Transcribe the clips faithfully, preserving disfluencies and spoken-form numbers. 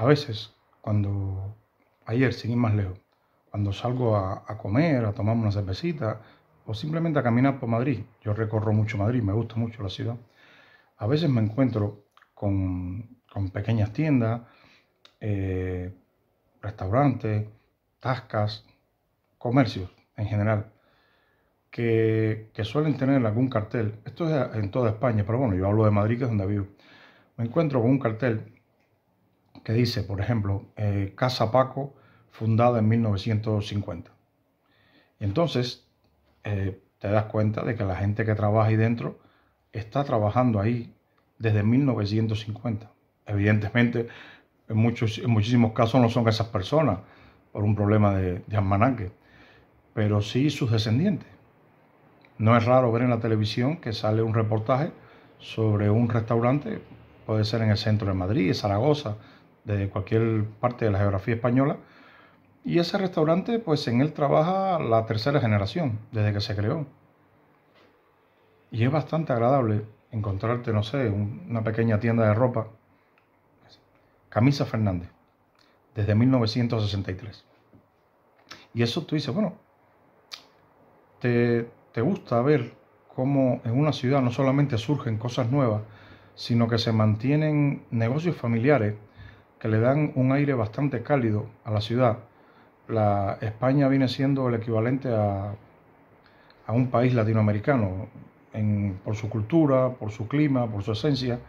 A veces, cuando ayer, sin ir más lejos, cuando salgo a, a comer, a tomarme una cervecita o simplemente a caminar por Madrid, yo recorro mucho Madrid, me gusta mucho la ciudad, a veces me encuentro con, con pequeñas tiendas, eh, restaurantes, tascas, comercios en general, que, que suelen tener algún cartel. Esto es en toda España, pero bueno, yo hablo de Madrid, que es donde vivo. Me encuentro con un cartel que dice, por ejemplo, eh, Casa Paco, fundada en mil novecientos cincuenta. Y entonces eh, te das cuenta de que la gente que trabaja ahí dentro está trabajando ahí desde mil novecientos cincuenta. Evidentemente, en, muchos, en muchísimos casos no son esas personas por un problema de, de almanaque, pero sí sus descendientes. No es raro ver en la televisión que sale un reportaje sobre un restaurante, puede ser en el centro de Madrid, de Zaragoza, de cualquier parte de la geografía española, y ese restaurante, pues en él trabaja la tercera generación, desde que se creó. Y es bastante agradable encontrarte, no sé, un, una pequeña tienda de ropa. Camisa Fernández, desde mil novecientos sesenta y tres. Y eso tú dices, bueno, te, te gusta ver cómo en una ciudad no solamente surgen cosas nuevas, sino que se mantienen negocios familiares que le dan un aire bastante cálido a la ciudad. La España viene siendo el equivalente a, a un país latinoamericano, en, por su cultura, por su clima, por su esencia,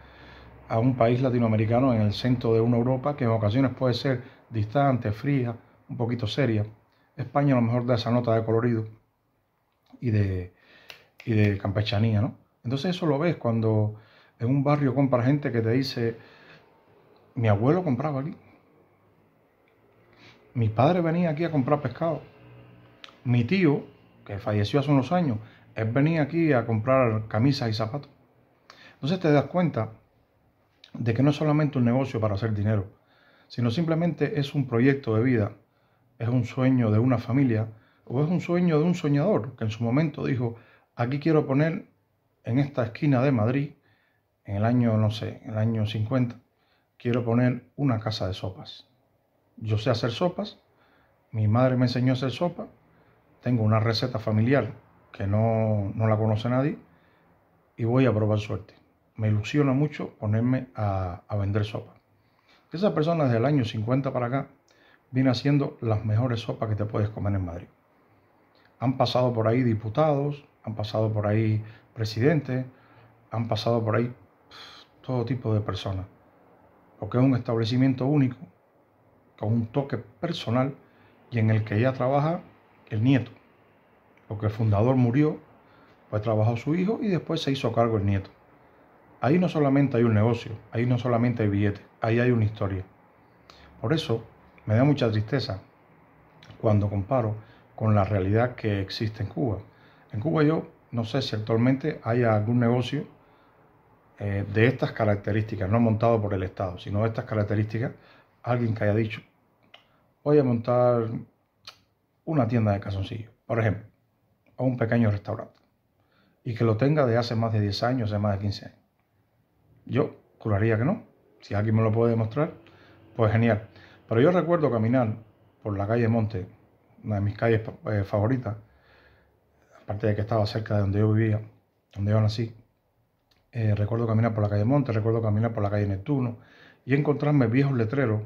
a un país latinoamericano en el centro de una Europa que en ocasiones puede ser distante, fría, un poquito seria. España a lo mejor da esa nota de colorido y de, y de campechanía, ¿no? Entonces eso lo ves cuando en un barrio compra gente que te dice: mi abuelo compraba aquí, mi padre venía aquí a comprar pescado, mi tío, que falleció hace unos años, él venía aquí a comprar camisas y zapatos. Entonces te das cuenta de que no es solamente un negocio para hacer dinero, sino simplemente es un proyecto de vida, es un sueño de una familia, o es un sueño de un soñador que en su momento dijo: aquí quiero poner, en esta esquina de Madrid, en el año, no sé, en el año cincuenta, quiero poner una casa de sopas. Yo sé hacer sopas, mi madre me enseñó a hacer sopa, tengo una receta familiar que no, no la conoce nadie, y voy a probar suerte. Me ilusiona mucho ponerme a, a vender sopa. Esa persona desde el año cincuenta para acá viene haciendo las mejores sopas que te puedes comer en Madrid. Han pasado por ahí diputados, han pasado por ahí presidentes, han pasado por ahí pff, todo tipo de personas, porque es un establecimiento único, con un toque personal, y en el que ya trabaja el nieto, porque el fundador murió, pues trabajó su hijo y después se hizo cargo el nieto. Ahí no solamente hay un negocio, ahí no solamente hay billetes, ahí hay una historia. Por eso me da mucha tristeza cuando comparo con la realidad que existe en Cuba. En Cuba yo no sé si actualmente hay algún negocio eh, de estas características, no montado por el Estado, sino de estas características, alguien que haya dicho: voy a montar una tienda de calzoncillos, por ejemplo, o un pequeño restaurante, y que lo tenga de hace más de diez años, hace más de quince años. Yo juraría que no. Si alguien me lo puede demostrar, pues genial. Pero yo recuerdo caminar por la calle Monte, una de mis calles eh, favoritas, aparte de que estaba cerca de donde yo vivía, donde yo nací. Eh, recuerdo caminar por la calle Monte, recuerdo caminar por la calle Neptuno, y encontrarme viejos letreros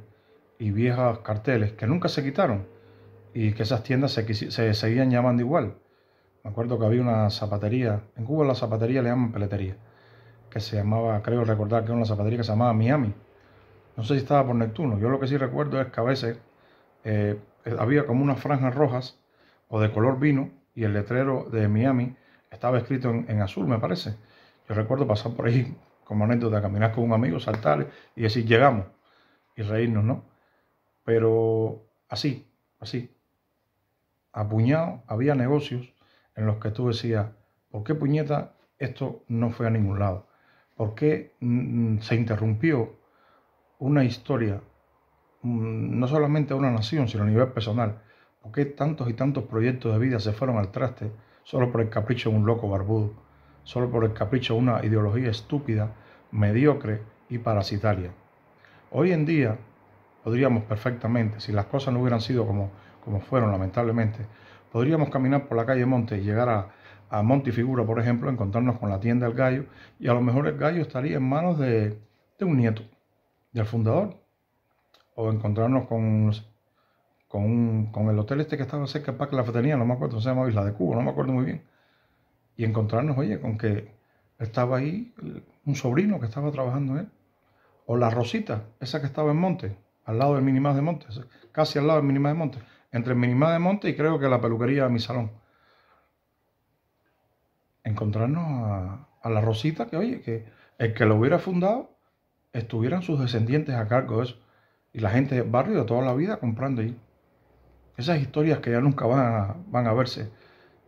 y viejos carteles que nunca se quitaron y que esas tiendas se, se seguían llamando igual. Me acuerdo que había una zapatería, en Cuba a la zapatería le llaman peletería, que se llamaba, creo recordar que era una zapatería que se llamaba Miami. No sé si estaba por Neptuno. Yo lo que sí recuerdo es que a veces eh, había como unas franjas rojas o de color vino, y el letrero de Miami estaba escrito en, en azul, me parece. Yo recuerdo pasar por ahí como anécdota, caminar con un amigo, saltar y decir llegamos y reírnos, ¿no? Pero así, así, apuñado, había negocios en los que tú decías: ¿por qué puñeta esto no fue a ningún lado? ¿Por qué se interrumpió una historia, no solamente de una nación, sino a nivel personal? ¿Por qué tantos y tantos proyectos de vida se fueron al traste solo por el capricho de un loco barbudo? Solo por el capricho de una ideología estúpida, mediocre y parasitaria. Hoy en día, podríamos perfectamente, si las cosas no hubieran sido como, como fueron lamentablemente, podríamos caminar por la calle Monte y llegar a, a Monte y Figura, por ejemplo, encontrarnos con la tienda del Gallo, y a lo mejor el Gallo estaría en manos de, de un nieto, del fundador, o encontrarnos con, con, un, con el hotel este que estaba cerca del Parque de la Fetenía, no me acuerdo, se llama Isla de Cuba, no me acuerdo muy bien, y encontrarnos, oye, con que estaba ahí un sobrino que estaba trabajando en él, o la Rosita, esa que estaba en Monte, al lado del Minimás de Monte, casi al lado del Minimás de Monte, entre el Minimás de Monte y creo que la peluquería de mi salón. Encontrarnos a, a la Rosita, que oye, que el que lo hubiera fundado, estuvieran sus descendientes a cargo de eso, y la gente del barrio de toda la vida comprando ahí. Esas historias que ya nunca van a, van a verse,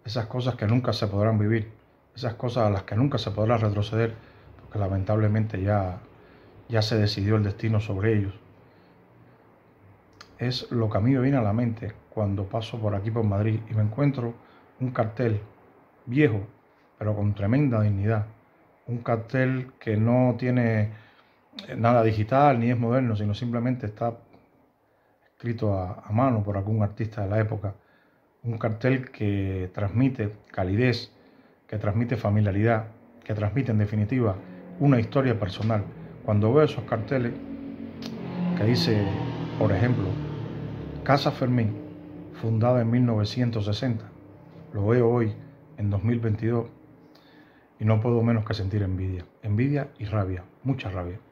esas cosas que nunca se podrán vivir, esas cosas a las que nunca se podrá retroceder, porque lamentablemente ya, ya se decidió el destino sobre ellos. Es lo que a mí me viene a la mente cuando paso por aquí por Madrid y me encuentro un cartel viejo, pero con tremenda dignidad. Un cartel que no tiene nada digital ni es moderno, sino simplemente está escrito a, a mano por algún artista de la época. Un cartel que transmite calidez, que transmite familiaridad, que transmite en definitiva una historia personal. Cuando veo esos carteles que dice, por ejemplo, Casa Fermín, fundada en mil novecientos sesenta, lo veo hoy en dos mil veintidós y no puedo menos que sentir envidia, envidia y rabia, mucha rabia.